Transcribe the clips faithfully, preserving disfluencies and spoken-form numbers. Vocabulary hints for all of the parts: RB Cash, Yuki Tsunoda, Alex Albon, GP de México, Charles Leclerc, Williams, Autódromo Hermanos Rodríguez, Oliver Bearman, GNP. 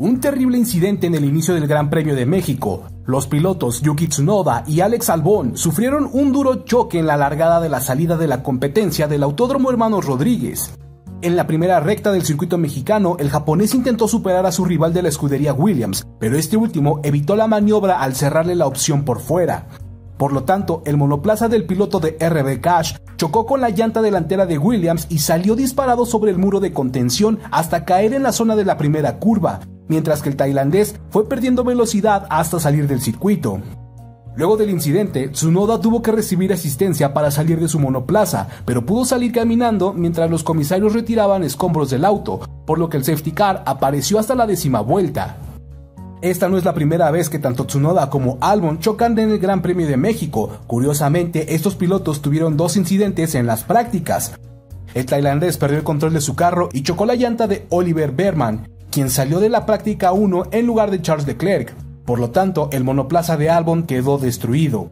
Un terrible incidente en el inicio del Gran Premio de México. Los pilotos Yuki Tsunoda y Alex Albon sufrieron un duro choque en la largada de la salida de la competencia del Autódromo Hermanos Rodríguez. En la primera recta del circuito mexicano, el japonés intentó superar a su rival de la escudería Williams, pero este último evitó la maniobra al cerrarle la opción por fuera. Por lo tanto, el monoplaza del piloto de R B Cash chocó con la llanta delantera de Williams y salió disparado sobre el muro de contención hasta caer en la zona de la primera curva, mientras que el tailandés fue perdiendo velocidad hasta salir del circuito. Luego del incidente, Tsunoda tuvo que recibir asistencia para salir de su monoplaza, pero pudo salir caminando mientras los comisarios retiraban escombros del auto, por lo que el safety car apareció hasta la décima vuelta. Esta no es la primera vez que tanto Tsunoda como Albon chocan en el Gran Premio de México. Curiosamente, estos pilotos tuvieron dos incidentes en las prácticas. El tailandés perdió el control de su carro y chocó la llanta de Oliver Bearman, quien salió de la práctica uno en lugar de Charles Leclerc. Por lo tanto, el monoplaza de Albon quedó destruido.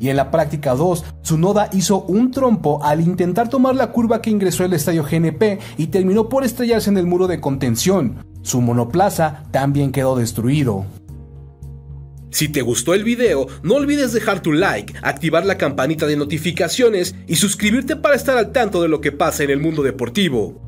Y en la práctica dos, Tsunoda hizo un trompo al intentar tomar la curva que ingresó el estadio G N P y terminó por estrellarse en el muro de contención. Su monoplaza también quedó destruido. Si te gustó el video, no olvides dejar tu like, activar la campanita de notificaciones y suscribirte para estar al tanto de lo que pasa en el mundo deportivo.